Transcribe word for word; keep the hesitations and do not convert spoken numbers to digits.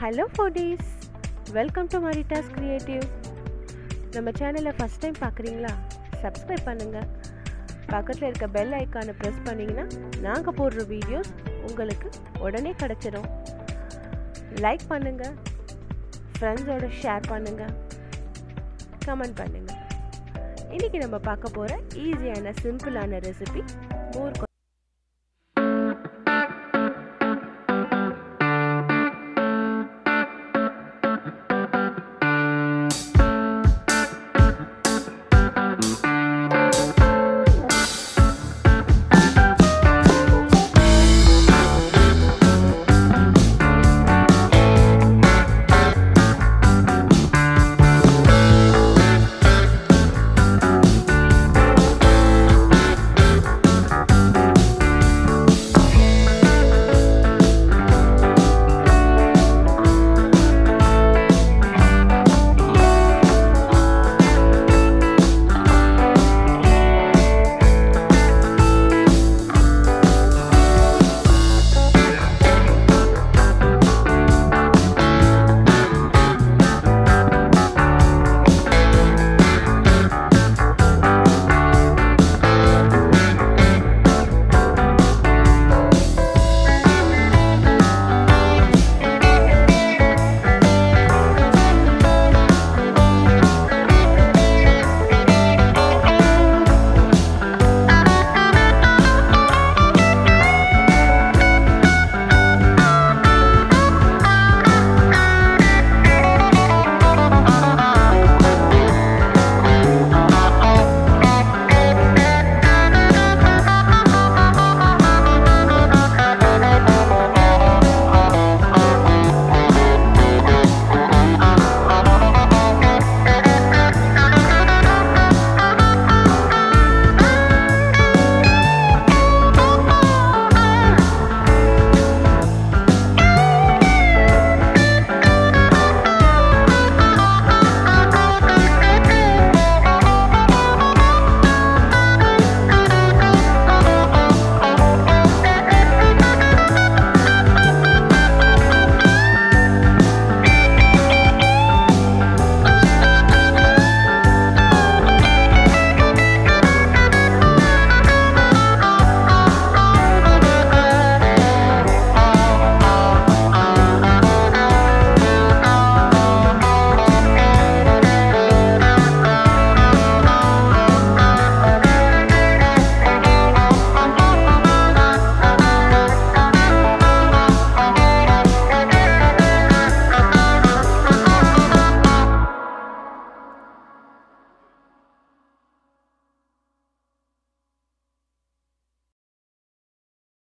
Hello foodies, welcome to Marittas Creative. நம்ம சேனலை first time பார்க்குறீங்களா? சப்ஸ்கிரைப் பண்ணுங்கள். பக்கத்தில் இருக்க பெல் ஐக்கானை ப்ரெஸ் பண்ணிங்கன்னா நாங்கள் போடுற வீடியோஸ் உங்களுக்கு உடனே கிடச்சிடும். லைக் பண்ணுங்கள், ஃப்ரெண்ட்ஸோடு ஷேர் பண்ணுங்கள், கமெண்ட் பண்ணுங்கள். இன்றைக்கி நம்ம பார்க்க போகிற ஈஸியான சிம்பிளான ரெசிபி மோர்